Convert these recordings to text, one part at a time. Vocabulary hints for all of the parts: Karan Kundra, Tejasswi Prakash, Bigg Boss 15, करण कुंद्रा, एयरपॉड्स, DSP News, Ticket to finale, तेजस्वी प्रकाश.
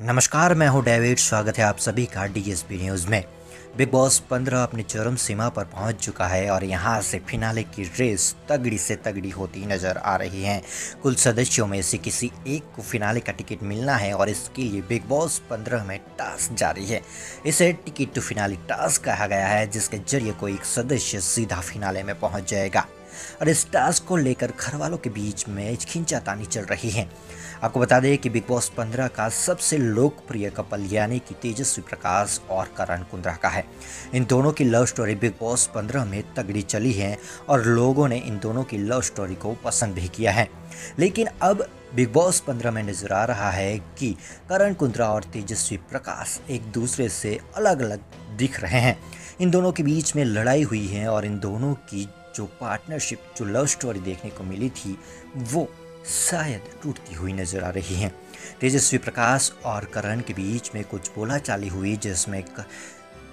नमस्कार, मैं हूं डेविड। स्वागत है आप सभी का डीएसपी न्यूज़ में। बिग बॉस 15 अपनी चरम सीमा पर पहुंच चुका है और यहां से फिनाले की रेस तगड़ी से तगड़ी होती नज़र आ रही है। कुल सदस्यों में से किसी एक को फिनाले का टिकट मिलना है और इसके लिए बिग बॉस 15 में टास्क जारी है। इसे टिकट टू फिनाले टास्क कहा गया है, जिसके जरिए कोई एक सदस्य सीधा फिनाले में पहुँच जाएगा और इस टास्क को लेकर घरवालों के बीच में खींचातानी चल रही है। आपको बता दें कि बिग बॉस 15 का सबसे लोकप्रिय कपल यानी कि तेजस्वी प्रकाश और करण कुंद्रा का है। इन दोनों की लव स्टोरी बिग बॉस 15 में तगड़ी चली है और लोगों ने इन दोनों की लव स्टोरी को पसंद भी किया है। लेकिन अब बिग बॉस 15 में नजर आ रहा है कि करण कुंद्रा और तेजस्वी प्रकाश एक दूसरे से अलग अलग दिख रहे हैं। इन दोनों के बीच में लड़ाई हुई है और इन दोनों की जो पार्टनरशिप, जो लव स्टोरी देखने को मिली थी, वो शायद टूटती हुई नजर आ रही हैं। तेजस्वी प्रकाश और करण के बीच में कुछ बोला चाली हुई, जिसमें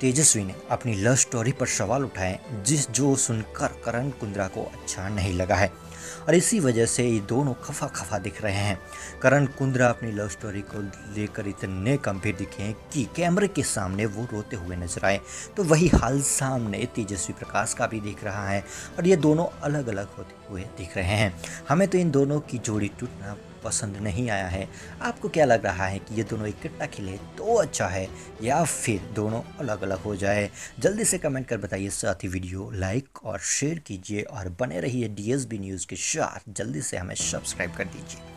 तेजस्वी ने अपनी लव स्टोरी पर सवाल उठाए, जिस जो सुनकर करण कुंद्रा को अच्छा नहीं लगा है और इसी वजह से ये दोनों खफा खफा दिख रहे हैं। करण कुंद्रा अपनी लव स्टोरी को लेकर इतने गंभीर दिखे कि कैमरे के सामने वो रोते हुए नजर आए, तो वही हाल सामने तेजस्वी प्रकाश का भी दिख रहा है और ये दोनों अलग अलग होते हुए दिख रहे हैं। हमें तो इन दोनों की जोड़ी टूटना पसंद नहीं आया है। आपको क्या लग रहा है कि ये दोनों इकट्ठा खिले तो अच्छा है या फिर दोनों अलग अलग हो जाए? जल्दी से कमेंट कर बताइए। साथ ही वीडियो लाइक और शेयर कीजिए और बने रहिए डीएसबी न्यूज़ के साथ। जल्दी से हमें सब्सक्राइब कर दीजिए।